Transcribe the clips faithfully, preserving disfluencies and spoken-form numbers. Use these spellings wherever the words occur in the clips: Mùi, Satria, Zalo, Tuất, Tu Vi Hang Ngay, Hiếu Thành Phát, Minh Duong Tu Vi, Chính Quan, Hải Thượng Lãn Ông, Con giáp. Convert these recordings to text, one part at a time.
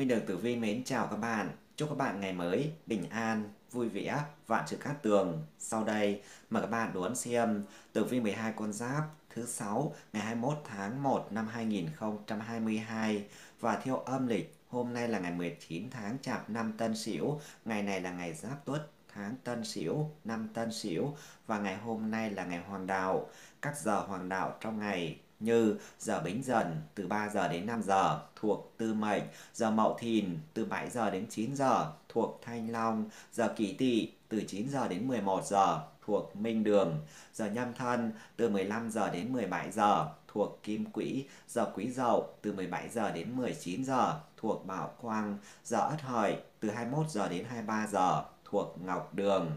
Minh Duong Tu Vi mến chào các bạn. Chúc các bạn ngày mới bình an, vui vẻ, vạn sự cát tường. Sau đây mời các bạn đón xem tử vi mười hai con giáp thứ sáu ngày hai mươi mốt tháng một năm hai nghìn không trăm hai mươi hai và theo âm lịch. Hôm nay là ngày mười chín tháng Chạp năm Tân Sửu, ngày này là ngày Giáp Tuất tháng Tân Sửu, năm Tân Sửu và ngày hôm nay là ngày hoàng đạo. Các giờ hoàng đạo trong ngày như giờ Bính Dần từ ba giờ đến năm giờ thuộc Tư Mệnh, giờ Mậu Thìn từ bảy giờ đến chín giờ thuộc Thanh Long, giờ Kỷ Tỵ từ chín giờ đến mười một giờ thuộc Minh Đường, giờ Nhâm Thân từ mười lăm giờ đến mười bảy giờ thuộc Kim Quỹ, giờ Quý Dậu từ mười bảy giờ đến mười chín giờ thuộc Bảo Quang, giờ Ất Hợi từ hai mươi mốt giờ đến hai mươi ba giờ thuộc Ngọc Đường.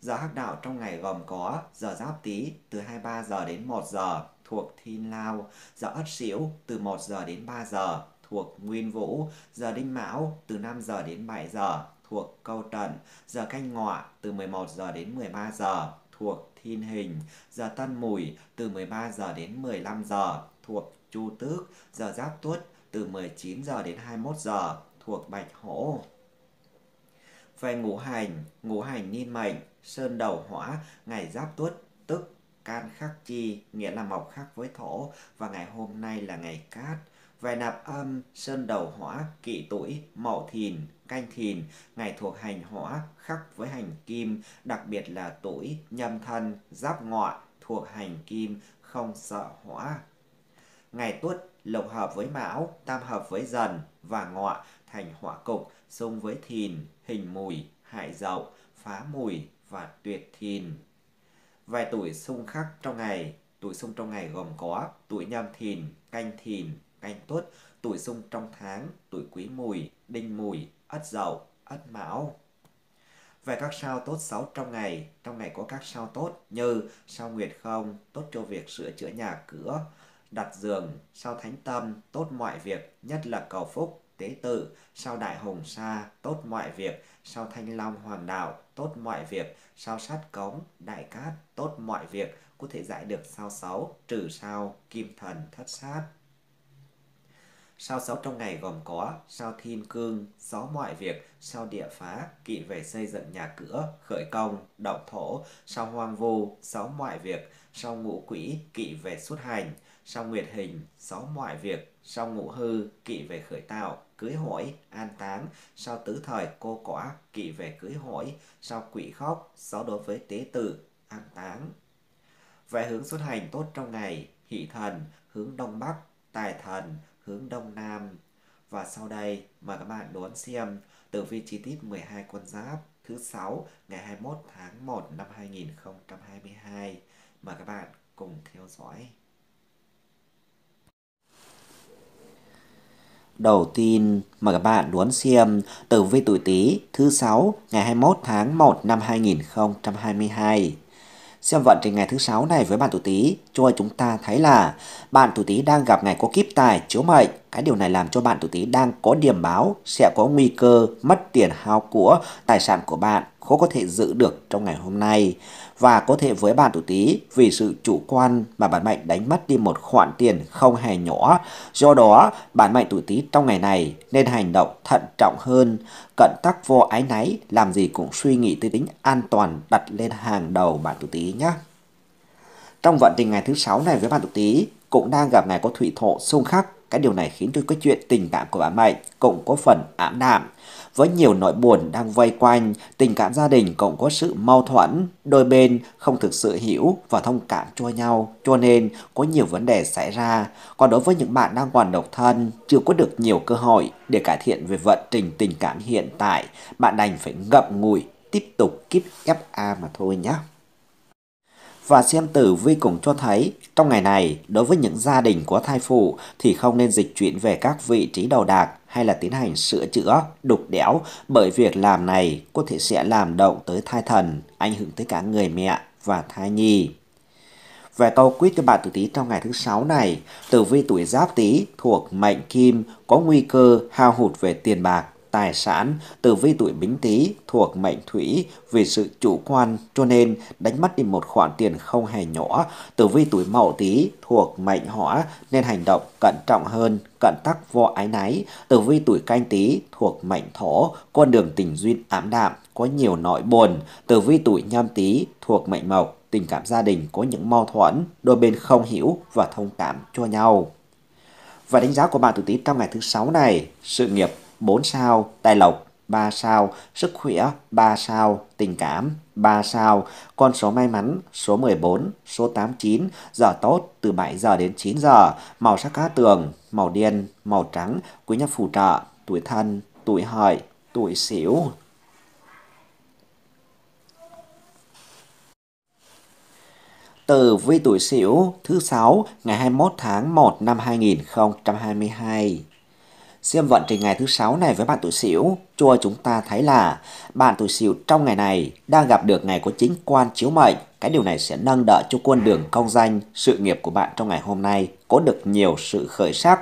Giờ hắc đạo trong ngày gồm có giờ Giáp Tý từ hai mươi ba giờ đến một giờ thuộc Thiên Lao, giờ Ất Sửu từ một giờ đến ba giờ thuộc Nguyên Vũ, giờ Đinh Mão từ năm giờ đến bảy giờ thuộc Câu Tận, giờ Canh Ngọ từ mười một giờ đến mười ba giờ thuộc Thiên Hình, giờ Tân Mùi từ mười ba giờ đến mười lăm giờ thuộc Chu Tước, giờ Giáp Tuất từ mười chín giờ đến hai mươi mốt giờ thuộc Bạch Hổ. Về ngũ hành, ngũ hành niên mệnh, sơn đầu hỏa, ngày Giáp Tuất tức can khắc chi, nghĩa là mộc khắc với thổ, và ngày hôm nay là ngày cát. Về nạp âm, sơn đầu hỏa, kỵ tuổi, Mậu Thìn, Canh Thìn, ngày thuộc hành hỏa, khắc với hành kim, đặc biệt là tuổi, Nhâm Thân, Giáp Ngọ thuộc hành kim, không sợ hỏa. Ngày Tuất lục hợp với Mão, tam hợp với Dần và Ngọ thành hỏa cục, xung với Thìn, Hình Mùi, Hại Dậu, Phá Mùi và Tuyệt Thìn. Vài tuổi xung khắc trong ngày, tuổi xung trong ngày gồm có tuổi Nhâm Thìn, Canh Thìn, Canh Tuất, tuổi xung trong tháng, tuổi Quý Mùi, Đinh Mùi, Ất Dậu, Ất Mão. Về các sao tốt xấu trong ngày, trong ngày có các sao tốt như sao Nguyệt Không, tốt cho việc sửa chữa nhà cửa, đặt giường, sao Thánh Tâm, tốt mọi việc, nhất là cầu phúc, tế tự, sao Đại Hồng Sa, tốt mọi việc, sao Thanh Long Hoàng Đạo, tốt mọi việc, sao Sát Cống, Đại Cát, tốt mọi việc, có thể giải được sao xấu, trừ sao Kim Thần Thất Sát. Sao xấu trong ngày gồm có sao Thiên Cương, xấu mọi việc, sao Địa Phá, kỵ về xây dựng nhà cửa, khởi công, động thổ, sao Hoang Vu, xấu mọi việc, sao Ngũ Quỹ, kỵ về xuất hành, sao Nguyệt Hình, xấu mọi việc, sao Ngũ Hư, kỵ về khởi tạo, cưới hỏi, an táng, sao Tứ Thời Cô Quả, kỵ về cưới hỏi, sao Quỷ Khóc, xấu đối với tế tự, an táng. Về hướng xuất hành tốt trong ngày, Hỷ Thần hướng Đông Bắc, Tài Thần hướng Đông Nam. Và sau đây mời các bạn đón xem tử vi chi tiết mười hai con giáp thứ sáu ngày hai mươi mốt tháng một năm hai nghìn không trăm hai mươi hai. Mời các bạn cùng theo dõi. Đầu tiên mời các bạn đón xem tử vi tuổi Tý thứ sáu ngày hai mươi mốt tháng một năm hai nghìn không trăm hai mươi hai. Xem vận trình ngày thứ sáu này với bạn tuổi Tý, cho chúng ta thấy là bạn tuổi Tý đang gặp ngày có kiếp tài chiếu mệnh. Cái điều này làm cho bạn tuổi Tý đang có điểm báo sẽ có nguy cơ mất tiền hao của, tài sản của bạn khó có thể giữ được trong ngày hôm nay. Và có thể với bạn tuổi Tý, vì sự chủ quan mà bản mệnh đánh mất đi một khoản tiền không hề nhỏ. Do đó, bản mệnh tuổi Tý trong ngày này nên hành động thận trọng hơn, cẩn tắc vô áy náy, làm gì cũng suy nghĩ tới tính an toàn đặt lên hàng đầu bạn tuổi Tý nhé. Trong vận trình ngày thứ sáu này với bạn tuổi Tý cũng đang gặp ngày có thủy thổ xung khắc. Cái điều này khiến cho cái chuyện tình cảm của bạn mệnh cũng có phần ảm đạm, với nhiều nỗi buồn đang vây quanh. Tình cảm gia đình cũng có sự mâu thuẫn, đôi bên không thực sự hiểu và thông cảm cho nhau, cho nên có nhiều vấn đề xảy ra. Còn đối với những bạn đang còn độc thân, chưa có được nhiều cơ hội để cải thiện về vận trình tình cảm hiện tại, bạn đành phải ngậm ngùi tiếp tục kiếp ép a mà thôi nhé. Và xem tử vi cũng cho thấy, trong ngày này, đối với những gia đình có thai phụ thì không nên dịch chuyển về các vị trí đầu đạc hay là tiến hành sửa chữa, đục đẽo, bởi việc làm này có thể sẽ làm động tới thai thần, ảnh hưởng tới cả người mẹ và thai nhi. Về câu quyết cho bạn tuổi Tý trong ngày thứ sáu này, tử vi tuổi Giáp Tý thuộc mệnh Kim có nguy cơ hao hụt về tiền bạc, tài sản từ vi tuổi Bính Tý thuộc mệnh Thủy vì sự chủ quan cho nên đánh mất đi một khoản tiền không hề nhỏ. Tử vi tuổi Mậu Tý thuộc mệnh Hỏa nên hành động cẩn trọng hơn, cẩn tắc vô áy náy. Tử vi tuổi Canh Tý thuộc mệnh Thổ, con đường tình duyên ảm đạm, có nhiều nỗi buồn. Tử vi tuổi Nhâm Tý thuộc mệnh Mộc, tình cảm gia đình có những mâu thuẫn, đôi bên không hiểu và thông cảm cho nhau. Và đánh giá của bạn tuổi Tý trong ngày thứ sáu này: sự nghiệp bốn sao, tài lộc ba sao, sức khỏe ba sao, tình cảm ba sao. Con số may mắn số mười bốn, số tám mươi chín, giờ tốt từ bảy giờ đến chín giờ, màu sắc cát tường, màu đen, màu trắng, quý nhân phù trợ, tuổi Thân, tuổi Hợi, tuổi Sửu. Tử vi tuổi Sửu thứ sáu ngày hai mươi mốt tháng một năm hai nghìn không trăm hai mươi hai. Xem vận trình ngày thứ sáu này với bạn tuổi Sửu cho chúng ta thấy là bạn tuổi Sửu trong ngày này đang gặp được ngày có chính quan chiếu mệnh. Cái điều này sẽ nâng đỡ cho con đường công danh, sự nghiệp của bạn trong ngày hôm nay có được nhiều sự khởi sắc.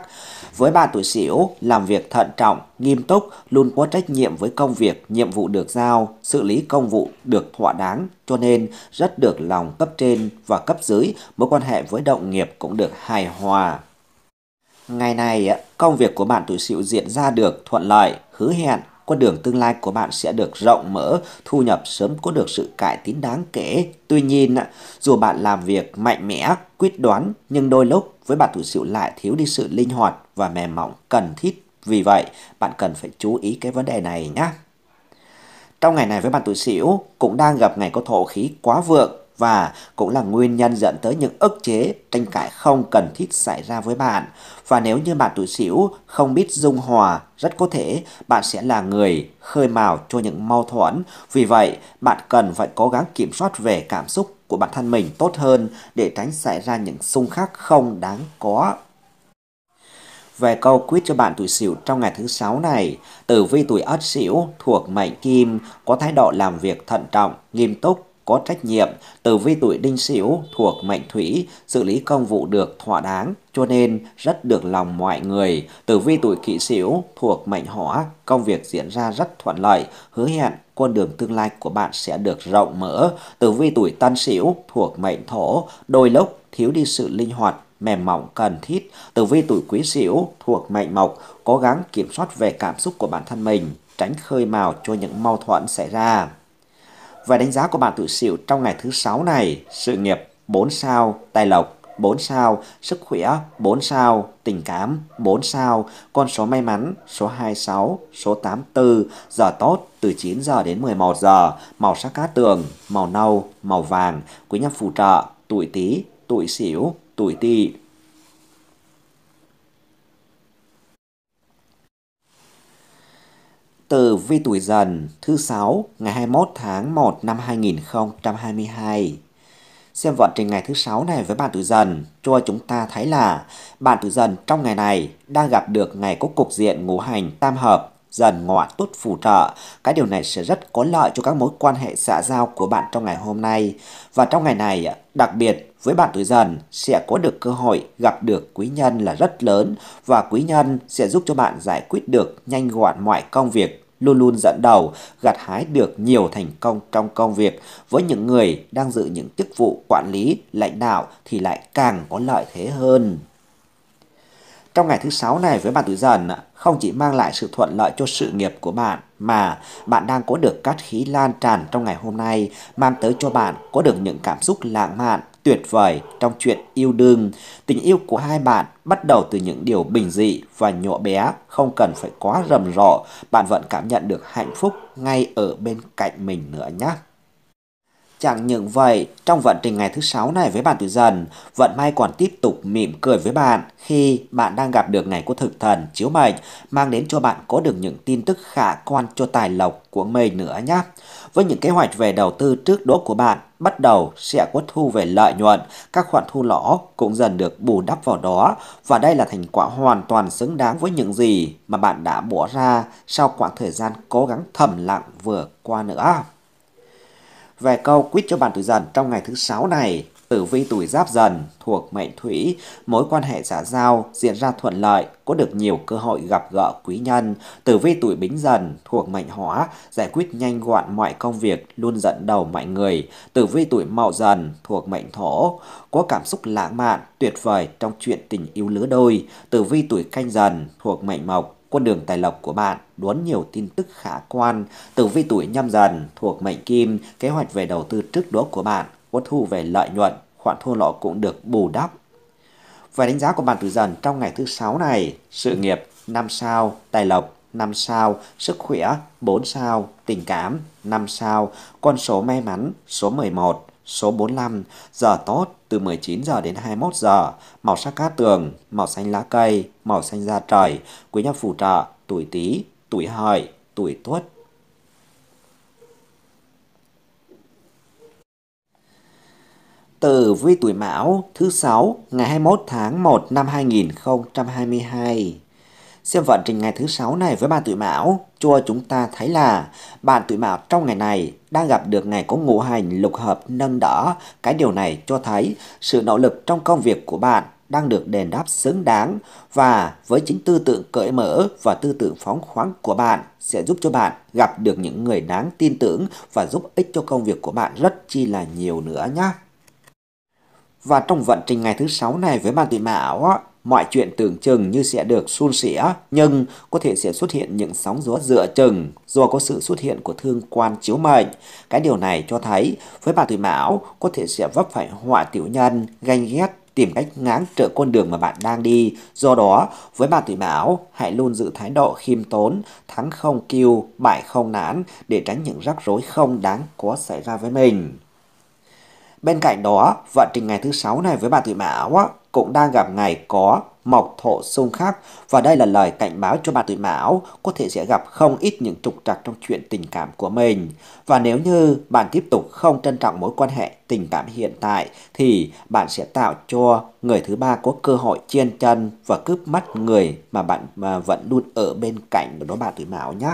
Với bạn tuổi Sửu, làm việc thận trọng, nghiêm túc, luôn có trách nhiệm với công việc, nhiệm vụ được giao, xử lý công vụ được thỏa đáng, cho nên rất được lòng cấp trên và cấp dưới, mối quan hệ với đồng nghiệp cũng được hài hòa. Ngày này, công việc của bạn tuổi Sửu diễn ra được thuận lợi, hứa hẹn con đường tương lai của bạn sẽ được rộng mở, thu nhập sớm có được sự cải tiến đáng kể. Tuy nhiên, dù bạn làm việc mạnh mẽ, quyết đoán, nhưng đôi lúc với bạn tuổi Sửu lại thiếu đi sự linh hoạt và mềm mỏng cần thiết. Vì vậy, bạn cần phải chú ý cái vấn đề này nhé. Trong ngày này với bạn tuổi Sửu cũng đang gặp ngày có thổ khí quá vượng và cũng là nguyên nhân dẫn tới những ức chế, tranh cãi không cần thiết xảy ra với bạn. Và nếu như bạn tuổi Sửu không biết dung hòa, rất có thể bạn sẽ là người khơi mào cho những mâu thuẫn. Vì vậy, bạn cần phải cố gắng kiểm soát về cảm xúc của bản thân mình tốt hơn để tránh xảy ra những xung khắc không đáng có. Về câu quyết cho bạn tuổi Sửu trong ngày thứ sáu này, tử vi tuổi Ất Sửu thuộc mệnh Kim, có thái độ làm việc thận trọng, nghiêm túc, có trách nhiệm. Tử vi tuổi Đinh Sửu thuộc mệnh Thủy, xử lý công vụ được thỏa đáng, cho nên rất được lòng mọi người. Tử vi tuổi Kỷ Sửu thuộc mệnh Hỏa, công việc diễn ra rất thuận lợi, hứa hẹn con đường tương lai của bạn sẽ được rộng mở. Tử vi tuổi Tân Sửu thuộc mệnh Thổ, đôi lúc thiếu đi sự linh hoạt, mềm mỏng cần thiết. Tử vi tuổi Quý Sửu thuộc mệnh Mộc, cố gắng kiểm soát về cảm xúc của bản thân mình, tránh khơi mào cho những mâu thuẫn xảy ra. Và đánh giá của bạn tuổi Sửu trong ngày thứ sáu này: sự nghiệp bốn sao, tài lộc bốn sao, sức khỏe bốn sao, tình cảm bốn sao. Con số may mắn số hai mươi sáu, số tám mươi tư, giờ tốt từ chín giờ đến mười một giờ, màu sắc cát tường, màu nâu, màu vàng, quý nhân phù trợ, tuổi Tý, tuổi Sửu, tuổi Tỵ. Tử vi tuổi Dần thứ sáu ngày hai mươi mốt tháng một năm hai nghìn không trăm hai mươi hai. Xem vận trình ngày thứ sáu này với bạn tuổi Dần cho chúng ta thấy là bạn tuổi Dần trong ngày này đang gặp được ngày có cục diện ngũ hành tam hợp, Dần Ngọ Tuất phù trợ. Cái điều này sẽ rất có lợi cho các mối quan hệ xã giao của bạn trong ngày hôm nay. Và trong ngày này, đặc biệt với bạn tuổi Dần sẽ có được cơ hội gặp được quý nhân là rất lớn, và quý nhân sẽ giúp cho bạn giải quyết được nhanh gọn mọi công việc, luôn luôn dẫn đầu, gặt hái được nhiều thành công trong công việc. Với những người đang giữ những chức vụ quản lý, lãnh đạo thì lại càng có lợi thế hơn. Trong ngày thứ sáu này với bạn tuổi Dần không chỉ mang lại sự thuận lợi cho sự nghiệp của bạn mà bạn đang có được cát khí lan tràn trong ngày hôm nay, mang tới cho bạn có được những cảm xúc lãng mạn, tuyệt vời trong chuyện yêu đương. Tình yêu của hai bạn bắt đầu từ những điều bình dị và nhỏ bé, không cần phải quá rầm rộ, bạn vẫn cảm nhận được hạnh phúc ngay ở bên cạnh mình nữa nhé. Chẳng những vậy, trong vận trình ngày thứ sáu này với bạn tuổi Dần, vận may còn tiếp tục mỉm cười với bạn khi bạn đang gặp được ngày của thực thần chiếu mệnh, mang đến cho bạn có được những tin tức khả quan cho tài lộc của mình nữa nhé. Với những kế hoạch về đầu tư trước đó của bạn, bắt đầu sẽ có thu về lợi nhuận, các khoản thu lỗ cũng dần được bù đắp vào đó, và đây là thành quả hoàn toàn xứng đáng với những gì mà bạn đã bỏ ra sau quãng thời gian cố gắng thầm lặng vừa qua nữa. Về câu quýt cho bạn tuổi Dần trong ngày thứ sáu này: Tử vi tuổi Giáp Dần thuộc mệnh Thủy, mối quan hệ xã giao diễn ra thuận lợi, có được nhiều cơ hội gặp gỡ quý nhân. Tử vi tuổi Bính Dần thuộc mệnh Hỏa, giải quyết nhanh gọn mọi công việc, luôn dẫn đầu mọi người. Tử vi tuổi Mậu Dần thuộc mệnh Thổ, có cảm xúc lãng mạn, tuyệt vời trong chuyện tình yêu lứa đôi. Tử vi tuổi Canh Dần thuộc mệnh Mộc, con đường tài lộc của bạn đón nhiều tin tức khả quan. Tử vi tuổi Nhâm Dần thuộc mệnh Kim, kế hoạch về đầu tư trước đó của bạn có thu về lợi nhuận, khoản thua lỗ cũng được bù đắp. Và đánh giá của bạn tuổi Dần trong ngày thứ sáu này: sự nghiệp năm sao, tài lộc năm sao, sức khỏe bốn sao, tình cảm năm sao, con số may mắn số mười một, số bốn mươi lăm, giờ tốt từ mười chín giờ đến hai mươi mốt giờ, màu sắc cát tường, màu xanh lá cây, màu xanh da trời, quý nhân phù trợ tuổi Tý, tuổi Hợi, tuổi Tuất. Tử vi tuổi Mão thứ sáu ngày hai mươi mốt tháng một năm hai nghìn không trăm hai mươi hai. Xem vận trình ngày thứ sáu này với bạn tuổi Mão, cho chúng ta thấy là bạn tuổi Mão trong ngày này đang gặp được ngày có ngũ hành lục hợp nâng đỡ. Cái điều này cho thấy sự nỗ lực trong công việc của bạn đang được đền đáp xứng đáng, và với chính tư tưởng cởi mở và tư tưởng phóng khoáng của bạn sẽ giúp cho bạn gặp được những người đáng tin tưởng và giúp ích cho công việc của bạn rất chi là nhiều nữa nhé. Và trong vận trình ngày thứ sáu này với bạn tuổi Mão, mọi chuyện tưởng chừng như sẽ được suôn sẻ, nhưng có thể sẽ xuất hiện những sóng gió dựa chừng do có sự xuất hiện của thương quan chiếu mệnh. Cái điều này cho thấy với bạn tuổi Mão có thể sẽ vấp phải họa tiểu nhân, ganh ghét, tìm cách ngáng trở con đường mà bạn đang đi. Do đó, với bạn tuổi Mão, hãy luôn giữ thái độ khiêm tốn, thắng không kiêu, bại không nản để tránh những rắc rối không đáng có xảy ra với mình. Bên cạnh đó, vận trình ngày thứ sáu này với bạn tuổi Mão cũng đang gặp ngày có Mộc Thổ xung khắc, và đây là lời cảnh báo cho bạn tuổi Mão có thể sẽ gặp không ít những trục trặc trong chuyện tình cảm của mình. Và nếu như bạn tiếp tục không trân trọng mối quan hệ tình cảm hiện tại thì bạn sẽ tạo cho người thứ ba có cơ hội chen chân và cướp mất người mà bạn mà vẫn luôn ở bên cạnh của đó bạn tuổi Mão nhé.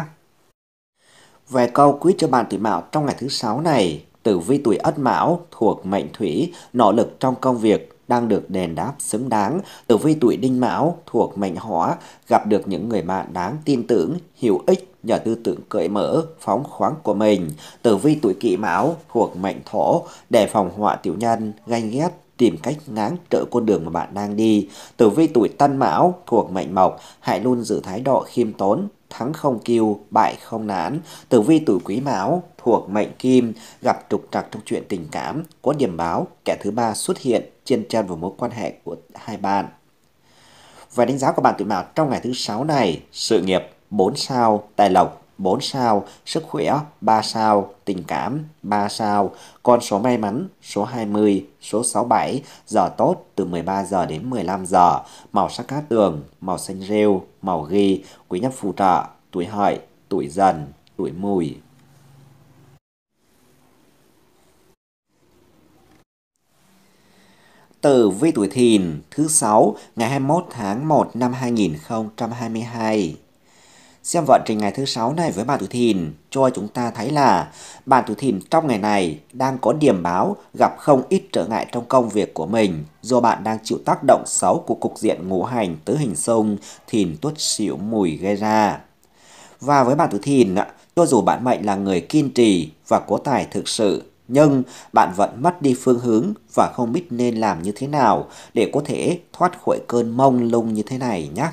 Về câu quý cho bạn tuổi Mão trong ngày thứ sáu này: tử vi tuổi Ất Mão thuộc mệnh Thủy, nỗ lực trong công việc đang được đền đáp xứng đáng. Tử vi tuổi Đinh Mão thuộc mệnh Hỏa, gặp được những người bạn đáng tin tưởng, hữu ích nhờ tư tưởng cởi mở, phóng khoáng của mình. Tử vi tuổi Kỷ Mão thuộc mệnh Thổ, đề phòng họa tiểu nhân, ganh ghét, tìm cách ngáng trở con đường mà bạn đang đi. Tử vi tuổi Tân Mão thuộc mệnh Mộc, hãy luôn giữ thái độ khiêm tốn, thắng không kiêu, bại không nản. Tử vi tuổi Quý Mão thuộc mệnh Kim, gặp trục trặc trong chuyện tình cảm, có điểm báo kẻ thứ ba xuất hiện chen chân vào mối quan hệ của hai bạn. Và đánh giá của bạn tuổi Mão trong ngày thứ sáu này: sự nghiệp bốn sao, tài lộc bốn sao, sức khỏe ba sao, tình cảm ba sao, con số may mắn số hai mươi, số sáu mươi bảy, giờ tốt từ mười ba giờ đến mười lăm giờ, màu sắc cát tường, màu xanh rêu, màu ghi, quý nhân phù trợ tuổi Hợi, tuổi Dần, tuổi Mùi. Tử vi tuổi Thìn thứ sáu ngày hai mươi mốt tháng một năm hai nghìn không trăm hai mươi hai. Xem vận trình ngày thứ sáu này với bạn tuổi Thìn cho chúng ta thấy là bạn tuổi Thìn trong ngày này đang có điểm báo gặp không ít trở ngại trong công việc của mình do bạn đang chịu tác động xấu của cục diện ngũ hành tứ hình xung Thìn, Tuất, Sửu, Mùi gây ra. Và với bạn tuổi Thìn, cho dù bạn mệnh là người kiên trì và có tài thực sự, nhưng bạn vẫn mất đi phương hướng và không biết nên làm như thế nào để có thể thoát khỏi cơn mông lung như thế này nhé.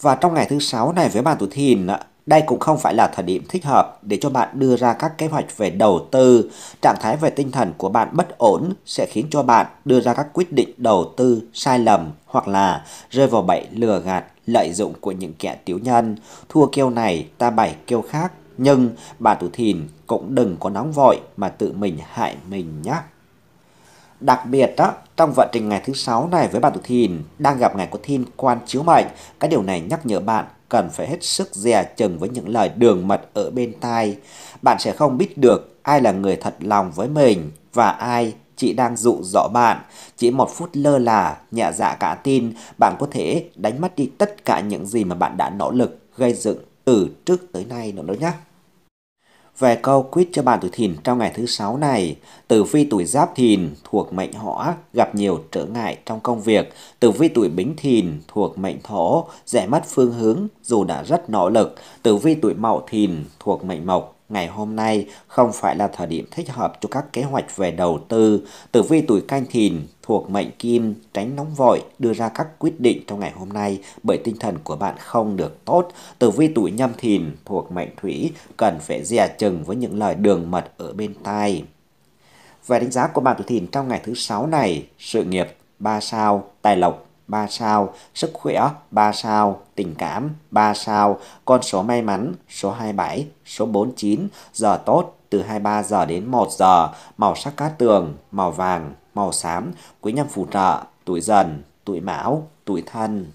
Và trong ngày thứ sáu này với bạn tuổi Thìn, đây cũng không phải là thời điểm thích hợp để cho bạn đưa ra các kế hoạch về đầu tư. Trạng thái về tinh thần của bạn bất ổn sẽ khiến cho bạn đưa ra các quyết định đầu tư sai lầm hoặc là rơi vào bẫy lừa gạt, lợi dụng của những kẻ tiểu nhân. Thua kêu này, ta bảy kêu khác. Nhưng bạn tuổi Thìn cũng đừng có nóng vội mà tự mình hại mình nhé. Đặc biệt đó, trong vận trình ngày thứ sáu này với bạn tuổi Thìn đang gặp ngày có thiên quan chiếu mệnh. Cái điều này nhắc nhở bạn cần phải hết sức dè chừng với những lời đường mật ở bên tai. Bạn sẽ không biết được ai là người thật lòng với mình và ai chỉ đang dụ dỗ bạn. Chỉ một phút lơ là, nhẹ dạ cả tin, bạn có thể đánh mất đi tất cả những gì mà bạn đã nỗ lực gây dựng từ trước tới nay nữa nhé. Về câu quýt cho bàn tuổi Thìn trong ngày thứ sáu này, tử vi tuổi Giáp Thìn thuộc mệnh Hỏa gặp nhiều trở ngại trong công việc, tử vi tuổi Bính Thìn thuộc mệnh Thổ dễ mất phương hướng dù đã rất nỗ lực, tử vi tuổi Mậu Thìn thuộc mệnh Mộc ngày hôm nay không phải là thời điểm thích hợp cho các kế hoạch về đầu tư, tử vi tuổi Canh Thìn thuộc mệnh Kim tránh nóng vội đưa ra các quyết định trong ngày hôm nay bởi tinh thần của bạn không được tốt, tử vi tuổi Nhâm Thìn thuộc mệnh Thủy cần phải dè chừng với những lời đường mật ở bên tai. Về đánh giá của bạn tuổi Thìn trong ngày thứ sáu này, sự nghiệp ba sao, tài lộc ba sao, sức khỏe ba sao, tình cảm ba sao, con số may mắn số hai mươi bảy, số bốn mươi chín, giờ tốt từ hai mươi ba giờ đến một giờ, màu sắc cát tường, màu vàng, màu xám, quý nhân phù trợ, tuổi Dần, tuổi Mão, tuổi Thân.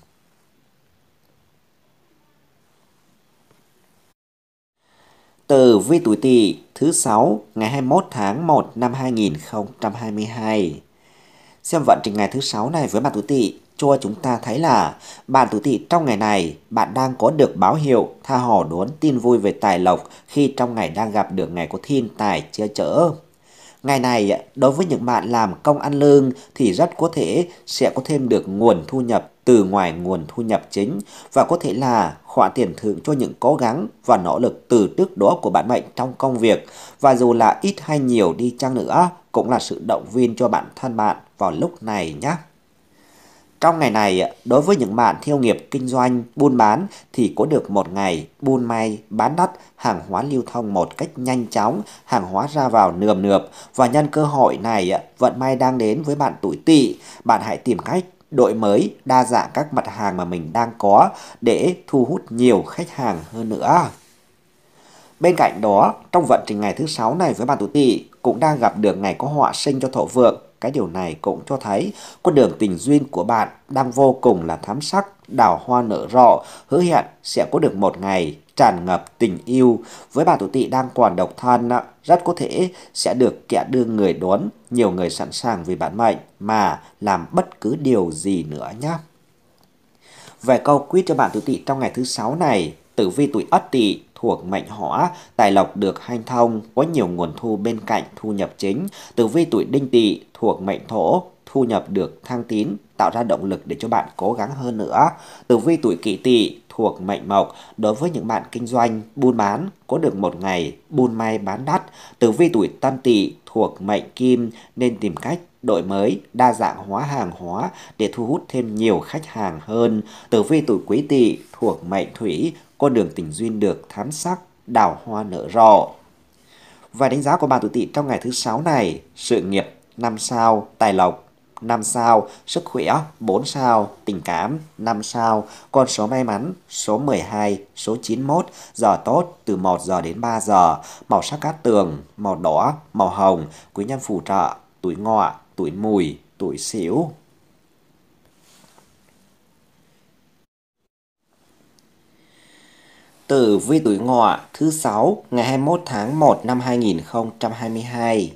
Tử vi tuổi Tỵ thứ sáu ngày hai mươi mốt tháng một năm hai nghìn không trăm hai mươi hai. Xem vận trình ngày thứ sáu này với bạn tuổi Tỵ cho chúng ta thấy là bạn tuổi Tỵ trong ngày này bạn đang có được báo hiệu tha hồ đón tin vui về tài lộc khi trong ngày đang gặp được ngày có thiên tài che chở. Ngày này đối với những bạn làm công ăn lương thì rất có thể sẽ có thêm được nguồn thu nhập từ ngoài nguồn thu nhập chính và có thể là khoản tiền thưởng cho những cố gắng và nỗ lực từ trước đó của bạn mệnh trong công việc, và dù là ít hay nhiều đi chăng nữa cũng là sự động viên cho bản thân bạn vào lúc này nhé. Trong ngày này, đối với những bạn theo nghiệp kinh doanh, buôn bán thì có được một ngày buôn may, bán đắt, hàng hóa lưu thông một cách nhanh chóng, hàng hóa ra vào nườm nượp. Và nhân cơ hội này, vận may đang đến với bạn tuổi Tỵ, bạn hãy tìm cách đổi mới, đa dạng các mặt hàng mà mình đang có để thu hút nhiều khách hàng hơn nữa. Bên cạnh đó, trong vận trình ngày thứ sáu này với bạn tuổi Tỵ cũng đang gặp được ngày có họa sinh cho Thổ Vượng. Cái điều này cũng cho thấy con đường tình duyên của bạn đang vô cùng là thắm sắc, đào hoa nở rộ, hứa hẹn sẽ có được một ngày tràn ngập tình yêu. Với bạn tuổi Tỵ đang còn độc thân, rất có thể sẽ được kẻ đưa người đón, nhiều người sẵn sàng vì bản mệnh mà làm bất cứ điều gì nữa nhé. Về câu quýt cho bạn tuổi Tỵ trong ngày thứ sáu này, tử vi tuổi Ất Tỵ thuộc mệnh Hỏa, tài lộc được hanh thông, có nhiều nguồn thu bên cạnh thu nhập chính. Tử vi tuổi Đinh Tỵ thuộc mệnh Thổ, thu nhập được thăng tín, tạo ra động lực để cho bạn cố gắng hơn nữa. Tử vi tuổi Kỷ Tỵ thuộc mệnh Mộc, đối với những bạn kinh doanh, buôn bán, có được một ngày buôn may bán đắt. Tử vi tuổi Tân Tỵ thuộc mệnh Kim, nên tìm cách đổi mới, đa dạng hóa hàng hóa để thu hút thêm nhiều khách hàng hơn. Tử vi tuổi Quý Tỵ thuộc mệnh Thủy, con đường tình duyên được thám sắc, đào hoa nở rộ. Và đánh giá của bạn tuổi Tỵ trong ngày thứ sáu này, sự nghiệp năm sao, tài lộc năm sao, sức khỏe bốn sao, tình cảm năm sao, con số may mắn số mười hai, số chín mươi mốt, giờ tốt từ một giờ đến ba giờ, màu sắc cát tường, màu đỏ, màu hồng, quý nhân phù trợ, tuổi Ngọ, tuổi Mùi, tuổi Sửu. Tử vi tuổi Ngọ thứ sáu ngày hai mươi mốt tháng một năm hai nghìn không trăm hai mươi hai.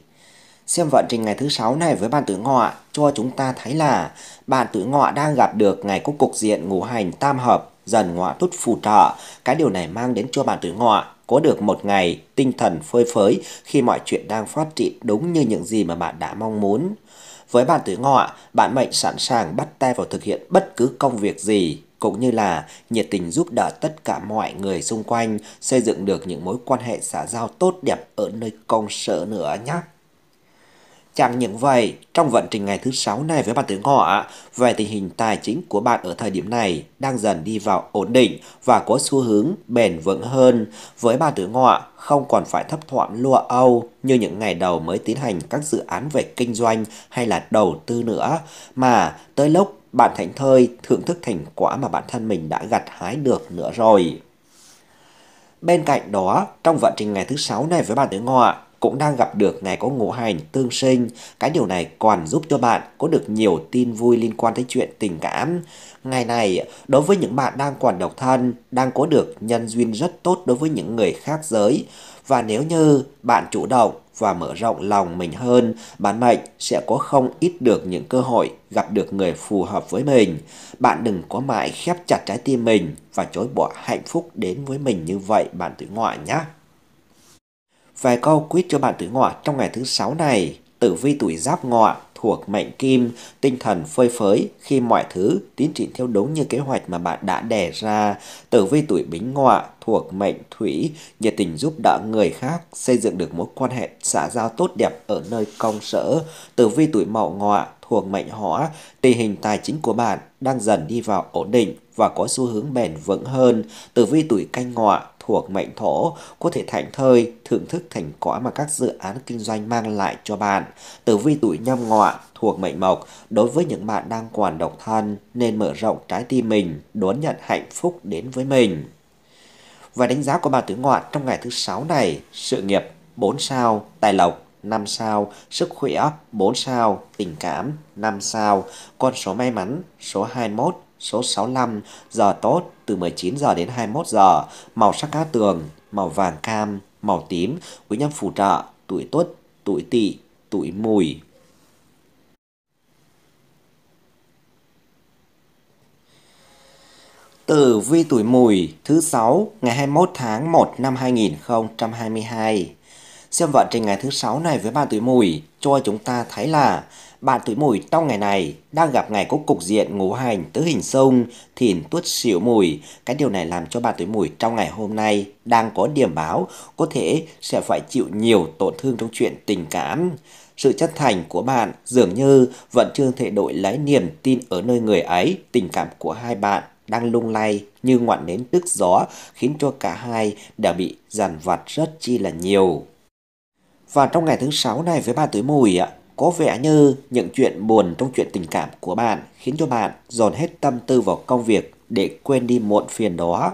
Xem vận trình ngày thứ sáu này với bạn tuổi Ngọ cho chúng ta thấy là bạn tuổi Ngọ đang gặp được ngày có cục diện ngũ hành tam hợp, Dần Ngọ Tuất phù trợ. Cái điều này mang đến cho bạn tuổi Ngọ có được một ngày tinh thần phơi phới khi mọi chuyện đang phát triển đúng như những gì mà bạn đã mong muốn. Với bạn tuổi Ngọ, bạn mệnh sẵn sàng bắt tay vào thực hiện bất cứ công việc gì, cũng như là nhiệt tình giúp đỡ tất cả mọi người xung quanh, xây dựng được những mối quan hệ xã giao tốt đẹp ở nơi công sở nữa nhé. Chẳng những vậy, trong vận trình ngày thứ sáu này với bạn tuổi Ngọ, về tình hình tài chính của bạn ở thời điểm này đang dần đi vào ổn định và có xu hướng bền vững hơn. Với bạn tuổi Ngọ, không còn phải thấp thỏm lo âu như những ngày đầu mới tiến hành các dự án về kinh doanh hay là đầu tư nữa, mà tới lúc bạn thảnh thơi thưởng thức thành quả mà bản thân mình đã gặt hái được nữa rồi. Bên cạnh đó, trong vận trình ngày thứ sáu này với bạn tuổi Ngọ cũng đang gặp được ngày có ngũ hành tương sinh. Cái điều này còn giúp cho bạn có được nhiều tin vui liên quan tới chuyện tình cảm. Ngày này, đối với những bạn đang còn độc thân, đang có được nhân duyên rất tốt đối với những người khác giới. Và nếu như bạn chủ động và mở rộng lòng mình hơn, bản mệnh sẽ có không ít được những cơ hội gặp được người phù hợp với mình. Bạn đừng có mãi khép chặt trái tim mình và chối bỏ hạnh phúc đến với mình như vậy bạn tuổi Ngọ nhé. Vài câu quýt cho bạn Tử Ngọ trong ngày thứ sáu này. Tử vi tuổi Giáp Ngọ thuộc mệnh Kim, tinh thần phơi phới khi mọi thứ tiến triển theo đúng như kế hoạch mà bạn đã đề ra. Tử vi tuổi Bính Ngọ thuộc mệnh Thủy, nhiệt tình giúp đỡ người khác, xây dựng được mối quan hệ xã giao tốt đẹp ở nơi công sở. Tử vi tuổi Mậu Ngọ thuộc mệnh Hỏa, tình hình tài chính của bạn đang dần đi vào ổn định và có xu hướng bền vững hơn. Tử vi tuổi Canh Ngọ thuộc mệnh Thổ, có thể thảnh thơi thưởng thức thành quả mà các dự án kinh doanh mang lại cho bạn. Tử vi tuổi Nhâm Ngọ thuộc mệnh Mộc, đối với những bạn đang còn độc thân nên mở rộng trái tim mình, đón nhận hạnh phúc đến với mình. Và đánh giá của bạn Tử Ngọ trong ngày thứ sáu này: sự nghiệp bốn sao, tài lộc năm sao, sức khỏe bốn sao, tình cảm năm sao. Con số may mắn số hai mươi mốt, số sáu mươi lăm, giờ tốt từ mười chín giờ đến hai mươi mốt giờ, màu sắc cát tường, màu vàng cam, màu tím. Quý nhân phù trợ tuổi Tuất, tuổi Tỵ, tuổi Mùi. Tử vi tuổi Mùi thứ sáu ngày hai mươi mốt tháng một năm hai nghìn không trăm hai mươi hai. Xem vận trình ngày thứ sáu này với bạn tuổi Mùi cho chúng ta thấy là bạn tuổi Mùi trong ngày này đang gặp ngày có cục diện ngũ hành tứ hình xung, Thìn, Tuất, Sửu, Mùi. Cái điều này làm cho bạn tuổi Mùi trong ngày hôm nay đang có điểm báo có thể sẽ phải chịu nhiều tổn thương trong chuyện tình cảm. Sự chân thành của bạn dường như vẫn chưa thể đổi lấy niềm tin ở nơi người ấy. Tình cảm của hai bạn đang lung lay như ngọn nến tức gió, khiến cho cả hai đều bị dằn vặt rất chi là nhiều. Và trong ngày thứ sáu này với bạn tuổi Mùi ạ, có vẻ như những chuyện buồn trong chuyện tình cảm của bạn khiến cho bạn dồn hết tâm tư vào công việc để quên đi muộn phiền đó.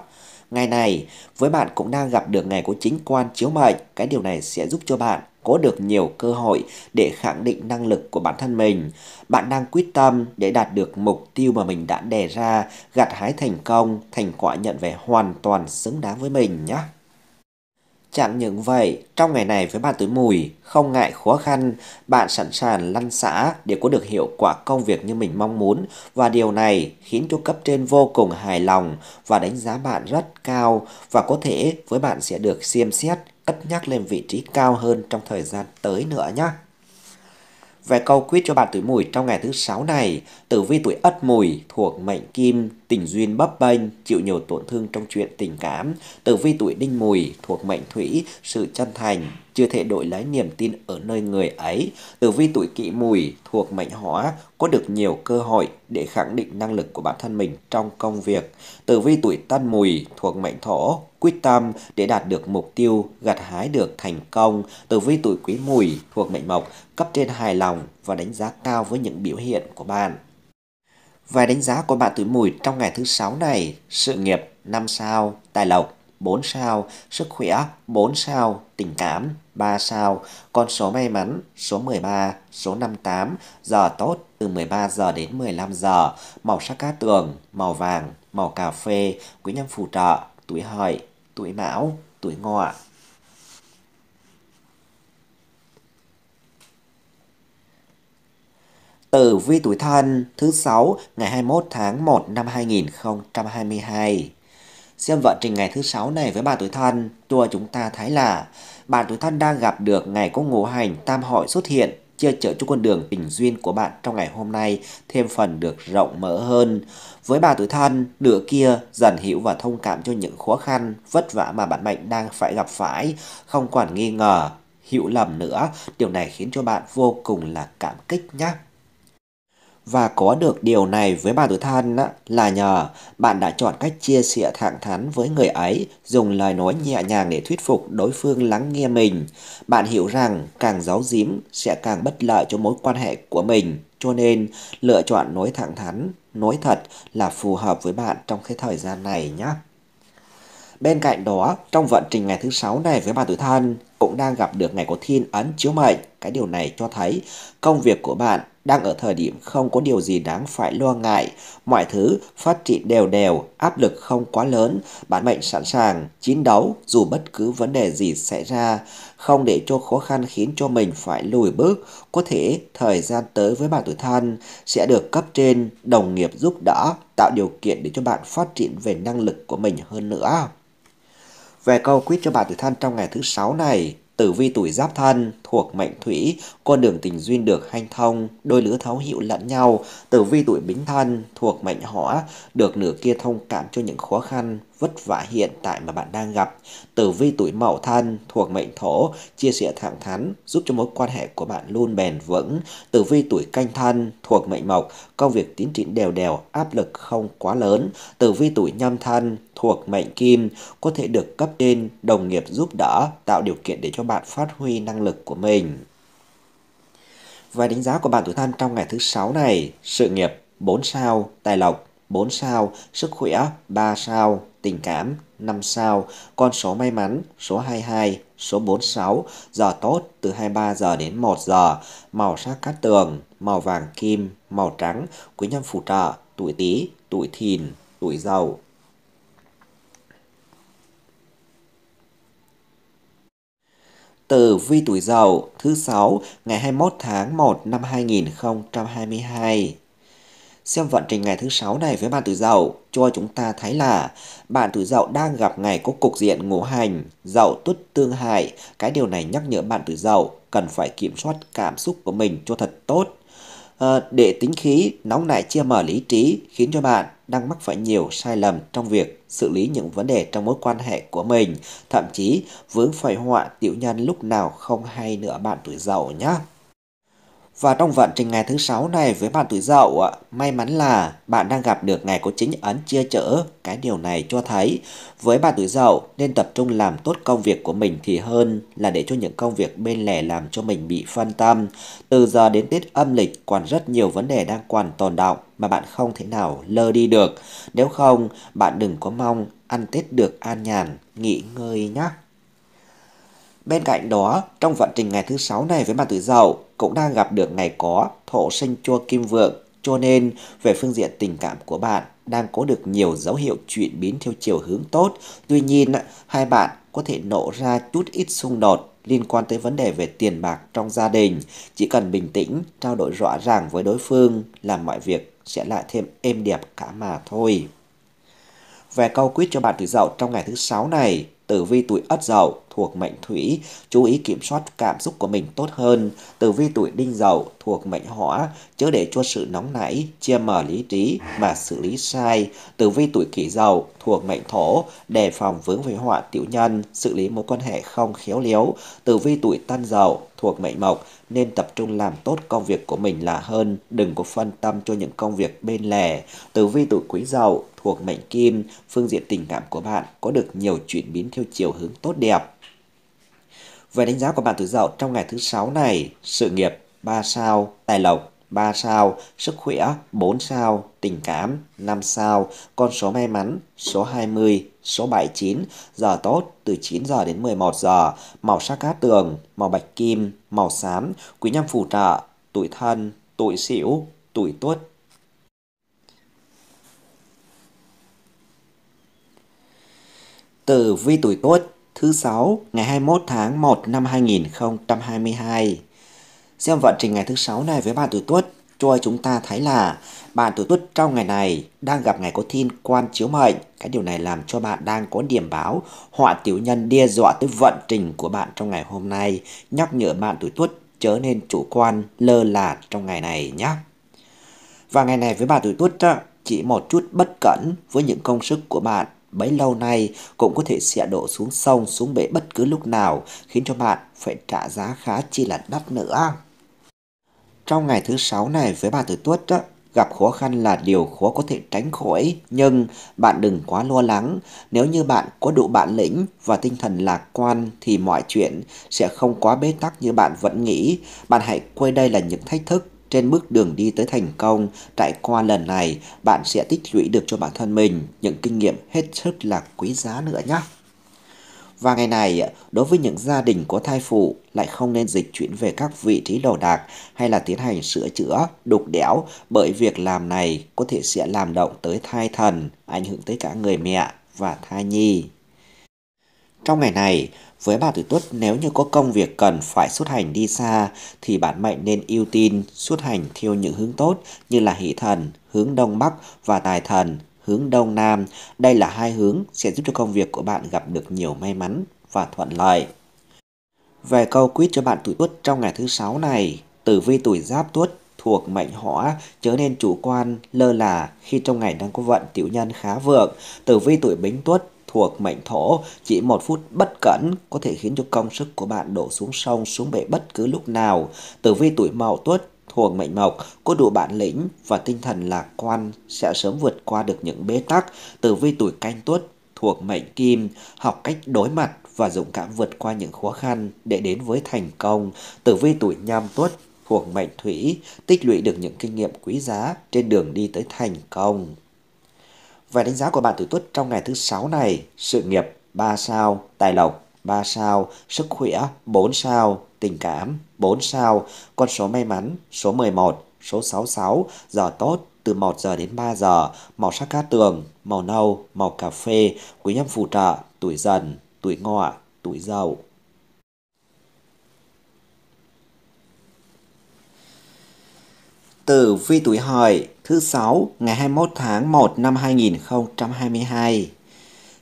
Ngày này với bạn cũng đang gặp được ngày có chính quan chiếu mệnh. Cái điều này sẽ giúp cho bạn có được nhiều cơ hội để khẳng định năng lực của bản thân mình. Bạn đang quyết tâm để đạt được mục tiêu mà mình đã đề ra, gặt hái thành công, thành quả nhận về hoàn toàn xứng đáng với mình nhé. Chẳng những vậy, trong ngày này với bạn tuổi Mùi, không ngại khó khăn, bạn sẵn sàng lăn xả để có được hiệu quả công việc như mình mong muốn. Và điều này khiến cho cấp trên vô cùng hài lòng và đánh giá bạn rất cao, và có thể với bạn sẽ được xem xét, cất nhắc lên vị trí cao hơn trong thời gian tới nữa nhé. Về câu quyết cho bạn tuổi Mùi trong ngày thứ sáu này, tử vi tuổi Ất Mùi thuộc mệnh Kim, tình duyên bấp bênh, chịu nhiều tổn thương trong chuyện tình cảm. Tử vi tuổi Đinh Mùi thuộc mệnh Thủy, sự chân thành chưa thể đổi lấy niềm tin ở nơi người ấy. Tử vi tuổi Kỷ Mùi thuộc mệnh Hỏa, có được nhiều cơ hội để khẳng định năng lực của bản thân mình trong công việc. Tử vi tuổi Tân Mùi thuộc mệnh Thổ, quyết tâm để đạt được mục tiêu, gặt hái được thành công. Tử vi tuổi Quý Mùi thuộc mệnh Mộc, cấp trên hài lòng và đánh giá cao với những biểu hiện của bạn. Vài đánh giá của bạn tuổi Mùi trong ngày thứ sáu này: sự nghiệp năm sao, tài lộc bốn sao, sức khỏe bốn sao, tình cảm ba sao. Con số may mắn số mười ba, số năm mươi tám, giờ tốt từ mười ba giờ đến mười lăm giờ, màu sắc cát tường, màu vàng, màu cà phê. Quý nhân phù trợ tuổi Hợi, tuổi Mão, tuổi Ngọ. Tử vi tuổi Thân thứ sáu ngày hai mươi mốt tháng một năm hai nghìn không trăm hai mươi hai. Xem vận trình ngày thứ sáu này với bạn tuổi Thân cho chúng ta thấy là bạn tuổi Thân đang gặp được ngày có ngũ hành tam hội xuất hiện, chia chở cho con đường tình duyên của bạn trong ngày hôm nay thêm phần được rộng mở hơn. Với bạn tuổi Thân, nửa kia dần hiểu và thông cảm cho những khó khăn, vất vả mà bạn mệnh đang phải gặp phải, không còn nghi ngờ, hiểu lầm nữa. Điều này khiến cho bạn vô cùng là cảm kích nhé. Và có được điều này với bạn tuổi Thân là nhờ bạn đã chọn cách chia sẻ thẳng thắn với người ấy, dùng lời nói nhẹ nhàng để thuyết phục đối phương lắng nghe mình. Bạn hiểu rằng càng giấu giếm sẽ càng bất lợi cho mối quan hệ của mình, cho nên lựa chọn nói thẳng thắn, nói thật là phù hợp với bạn trong cái thời gian này nhé. Bên cạnh đó, trong vận trình ngày thứ sáu này với bạn tuổi Thân cũng đang gặp được ngày có thiên ấn chiếu mệnh. Cái điều này cho thấy công việc của bạn đang ở thời điểm không có điều gì đáng phải lo ngại, mọi thứ phát triển đều đều, áp lực không quá lớn. Bản mệnh sẵn sàng chiến đấu dù bất cứ vấn đề gì xảy ra, không để cho khó khăn khiến cho mình phải lùi bước. Có thể thời gian tới với bạn tuổi Thân sẽ được cấp trên, đồng nghiệp giúp đỡ, tạo điều kiện để cho bạn phát triển về năng lực của mình hơn nữa. Về câu quyết cho bạn tuổi Thân trong ngày thứ sáu này: Tử vi tuổi Giáp Thân thuộc mệnh Thủy, con đường tình duyên được hanh thông, đôi lứa thấu hiểu lẫn nhau. Tử vi tuổi Bính Thân thuộc mệnh Hỏa, được nửa kia thông cảm cho những khó khăn, vất vả hiện tại mà bạn đang gặp. Tử vi tuổi Mậu Thân thuộc mệnh Thổ, chia sẻ thẳng thắn giúp cho mối quan hệ của bạn luôn bền vững. Tử vi tuổi Canh Thân thuộc mệnh Mộc, công việc tiến triển đều đều, áp lực không quá lớn. Tử vi tuổi Nhâm Thân thuộc mệnh Kim, có thể được cấp trên, đồng nghiệp giúp đỡ, tạo điều kiện để cho bạn phát huy năng lực của mình. Và đánh giá của bạn tuổi Thân trong ngày thứ sáu này: sự nghiệp bốn sao, tài lộc bốn sao, sức khỏe ba sao, tình cảm năm sao, con số may mắn số hai mươi hai, số bốn mươi sáu, giờ tốt từ hai mươi ba giờ đến một giờ, màu sắc cát tường, màu vàng kim, màu trắng, quý nhân phù trợ, tuổi Tý, tuổi Thìn, tuổi Dậu. Tử vi tuổi Dậu thứ sáu ngày hai mươi mốt tháng một năm hai nghìn không trăm hai mươi hai. Xem vận trình ngày thứ sáu này với bạn tuổi Dậu cho chúng ta thấy là bạn tuổi Dậu đang gặp ngày có cục diện ngũ hành Dậu Tuất tương hại. Cái điều này nhắc nhở bạn tuổi Dậu cần phải kiểm soát cảm xúc của mình cho thật tốt. À, để tính khí nóng nảy chia mở lý trí khiến cho bạn đang mắc phải nhiều sai lầm trong việc xử lý những vấn đề trong mối quan hệ của mình, thậm chí vướng phải họa tiểu nhân lúc nào không hay nữa bạn tuổi Dậu nhé. Và trong vận trình ngày thứ sáu này với bạn tuổi Dậu, may mắn là bạn đang gặp được ngày có chính ấn chia chở. Cái điều này cho thấy với bạn tuổi Dậu nên tập trung làm tốt công việc của mình thì hơn là để cho những công việc bên lề làm cho mình bị phân tâm. Từ giờ đến Tết âm lịch còn rất nhiều vấn đề đang còn tồn đọng mà bạn không thể nào lơ đi được. Nếu không, bạn đừng có mong ăn Tết được an nhàn, nghỉ ngơi nhé. Bên cạnh đó, trong vận trình ngày thứ sáu này với bạn tuổi Dậu cũng đang gặp được ngày có Thổ sinh cho Kim Vượng, cho nên về phương diện tình cảm của bạn đang có được nhiều dấu hiệu chuyển biến theo chiều hướng tốt. Tuy nhiên, hai bạn có thể nổ ra chút ít xung đột liên quan tới vấn đề về tiền bạc trong gia đình. Chỉ cần bình tĩnh, trao đổi rõ ràng với đối phương là mọi việc sẽ lại thêm êm đẹp cả mà thôi. Về câu quyết cho bạn tuổi Dậu trong ngày thứ sáu này, tử vi tuổi Ất Dậu thuộc mệnh Thủy, chú ý kiểm soát cảm xúc của mình tốt hơn. Tử vi tuổi Đinh Dậu thuộc mệnh Hỏa, chớ để cho sự nóng nảy chia mờ lý trí mà xử lý sai. Tử vi tuổi Kỷ Dậu thuộc mệnh Thổ, đề phòng vướng về họa tiểu nhân, xử lý mối quan hệ không khéo léo. Tử vi tuổi Tân Dậu thuộc mệnh Mộc nên tập trung làm tốt công việc của mình là hơn, đừng có phân tâm cho những công việc bên lề. Tử vi tuổi Quý Dậu thuộc mệnh Kim, phương diện tình cảm của bạn có được nhiều chuyển biến theo chiều hướng tốt đẹp. Về đánh giá của bạn tuổi Dậu trong ngày thứ sáu này, sự nghiệp ba sao, tài lộc ba sao, sức khỏe bốn sao, tình cảm năm sao, con số may mắn số hai mươi, số bảy mươi chín, giờ tốt từ chín giờ đến mười một giờ, màu sắc cát tường, màu bạch kim, màu xám, quý nhân phù trợ, tuổi Thân, tuổi Sửu, tuổi Tuất. Tử vi tuổi Tuất thứ sáu ngày hai mươi mốt tháng một năm hai nghìn không trăm hai mươi hai. Xem vận trình ngày thứ sáu này với bạn tuổi Tuất cho chúng ta thấy là bạn tuổi Tuất trong ngày này đang gặp ngày có thiên quan chiếu mệnh. Cái điều này làm cho bạn đang có điểm báo họa tiểu nhân đe dọa tới vận trình của bạn trong ngày hôm nay, nhắc nhở bạn tuổi Tuất chớ nên chủ quan lơ là trong ngày này nhé. Và ngày này với bạn tuổi Tuất, chỉ một chút bất cẩn với những công sức của bạn bấy lâu nay cũng có thể sẽ đổ xuống sông, xuống bể bất cứ lúc nào, khiến cho bạn phải trả giá khá chi là đắt nữa. Trong ngày thứ sáu này với bạn tuổi Tuất, gặp khó khăn là điều khó có thể tránh khỏi, nhưng bạn đừng quá lo lắng. Nếu như bạn có đủ bản lĩnh và tinh thần lạc quan thì mọi chuyện sẽ không quá bế tắc như bạn vẫn nghĩ. Bạn hãy coi đây là những thách thức trên bước đường đi tới thành công. Trải qua lần này, bạn sẽ tích lũy được cho bản thân mình những kinh nghiệm hết sức là quý giá nữa nhé. Và ngày này, đối với những gia đình có thai phụ, lại không nên dịch chuyển về các vị trí đồ đạc hay là tiến hành sửa chữa, đục đẽo, bởi việc làm này có thể sẽ làm động tới thai thần, ảnh hưởng tới cả người mẹ và thai nhi. Trong ngày này, với bạn tuổi Tuất, nếu như có công việc cần phải xuất hành đi xa thì bạn mệnh nên ưu tiên xuất hành theo những hướng tốt như là hỷ thần hướng đông bắc và tài thần hướng đông nam. Đây là hai hướng sẽ giúp cho công việc của bạn gặp được nhiều may mắn và thuận lợi. Về câu quýt cho bạn tuổi Tuất trong ngày thứ sáu này, tử vi tuổi Giáp Tuất thuộc mệnh Hỏa, chớ nên chủ quan lơ là khi trong ngày đang có vận tiểu nhân khá vượng. Tử vi tuổi Bính Tuất thuộc mệnh Thổ, chỉ một phút bất cẩn có thể khiến cho công sức của bạn đổ xuống sông, xuống bể bất cứ lúc nào. Tử vi tuổi Mậu Tuất thuộc mệnh Mộc, có đủ bản lĩnh và tinh thần lạc quan sẽ sớm vượt qua được những bế tắc. Tử vi tuổi Canh Tuất thuộc mệnh Kim, học cách đối mặt và dũng cảm vượt qua những khó khăn để đến với thành công. Tử vi tuổi Nhâm Tuất thuộc mệnh Thủy, tích lũy được những kinh nghiệm quý giá trên đường đi tới thành công. Và đánh giá của bạn tuổi Tuất trong ngày thứ sáu này: sự nghiệp ba sao, tài lộc ba sao, sức khỏe bốn sao, tình cảm bốn sao, con số may mắn số mười một, số sáu mươi sáu, giờ tốt từ một giờ đến ba giờ, màu sắc cát tường, màu nâu, màu cà phê, quý nhân phù trợ, tuổi Dần, tuổi Ngọ, tuổi Dậu. Tử vi tuổi Hợi thứ sáu ngày hai mươi mốt tháng một năm hai nghìn không trăm hai mươi hai.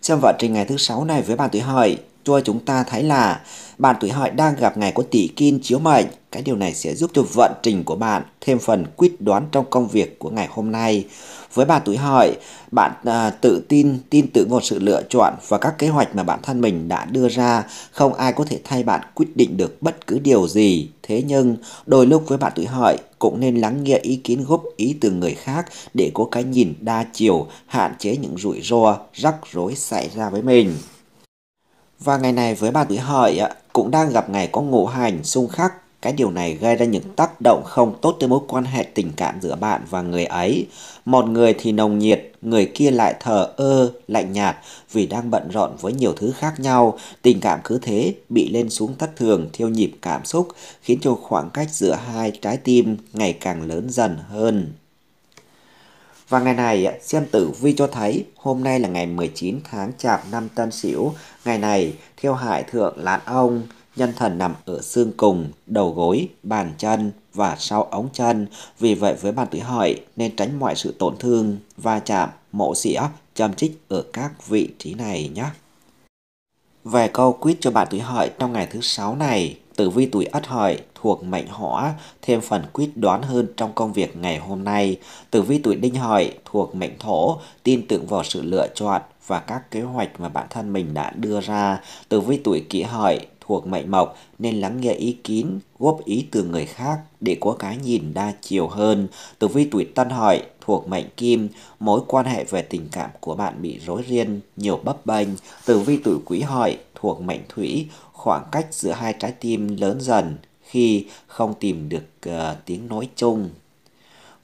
Xem vận trình ngày thứ sáu này với bạn tuổi Hợi, cho chúng ta thấy là bạn tuổi Hợi đang gặp ngày có tỷ kim chiếu mệnh. Cái điều này sẽ giúp cho vận trình của bạn thêm phần quyết đoán trong công việc của ngày hôm nay. Với bạn tuổi Hợi, bạn à, tự tin, tin tưởng vào sự lựa chọn và các kế hoạch mà bản thân mình đã đưa ra. Không ai có thể thay bạn quyết định được bất cứ điều gì. Thế nhưng, đôi lúc với bạn tuổi Hợi cũng nên lắng nghe ý kiến góp ý từ người khác để có cái nhìn đa chiều, hạn chế những rủi ro, rắc rối xảy ra với mình. Và ngày này với bạn tuổi Hợi cũng đang gặp ngày có ngũ hành xung khắc. Cái điều này gây ra những tác động không tốt tới mối quan hệ tình cảm giữa bạn và người ấy. Một người thì nồng nhiệt, người kia lại thờ ơ, lạnh nhạt vì đang bận rộn với nhiều thứ khác nhau. Tình cảm cứ thế bị lên xuống thất thường theo nhịp cảm xúc, khiến cho khoảng cách giữa hai trái tim ngày càng lớn dần hơn. Và ngày này, xem tử vi cho thấy hôm nay là ngày mười chín tháng Chạp năm Tân Sửu. Ngày này, theo Hải Thượng Lãn Ông, nhân thần nằm ở xương cùng, đầu gối, bàn chân và sau ống chân. Vì vậy với bạn tuổi Hợi nên tránh mọi sự tổn thương, va chạm, mổ xỉa, châm chích ở các vị trí này nhé. Về câu quýt cho bạn tuổi Hợi trong ngày thứ sáu này, tử vi tuổi Ất Hợi thuộc mệnh Hỏa, thêm phần quyết đoán hơn trong công việc ngày hôm nay. Tử vi tuổi Đinh Hợi thuộc mệnh Thổ, tin tưởng vào sự lựa chọn và các kế hoạch mà bản thân mình đã đưa ra. Tử vi tuổi Kỷ Hợi thuộc mệnh Mộc, nên lắng nghe ý kiến, góp ý từ người khác để có cái nhìn đa chiều hơn. Tử vi tuổi Tân Hợi thuộc mệnh Kim, mối quan hệ về tình cảm của bạn bị rối ren, nhiều bấp bênh. Tử vi tuổi Quý Hợi thuộc mệnh Thủy, khoảng cách giữa hai trái tim lớn dần khi không tìm được uh, tiếng nói chung.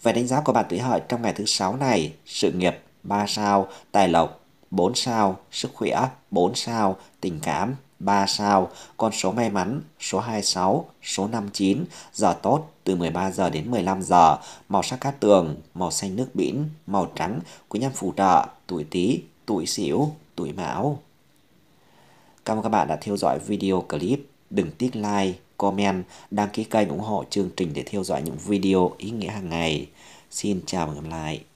Về đánh giá của bạn tuổi Hợi trong ngày thứ sáu này, sự nghiệp ba sao, tài lộc bốn sao, sức khỏe bốn sao, tình cảm ba sao, con số may mắn số hai mươi sáu, số năm mươi chín, giờ tốt từ mười ba giờ đến mười lăm giờ, màu sắc cát tường, màu xanh nước biển, màu trắng, quý nhân phù trợ, tuổi Tý, tuổi Sửu, tuổi Mão. Cảm ơn các bạn đã theo dõi video clip. Đừng tiếc like, comment, đăng ký kênh ủng hộ chương trình để theo dõi những video ý nghĩa hàng ngày. Xin chào và hẹn gặp lại.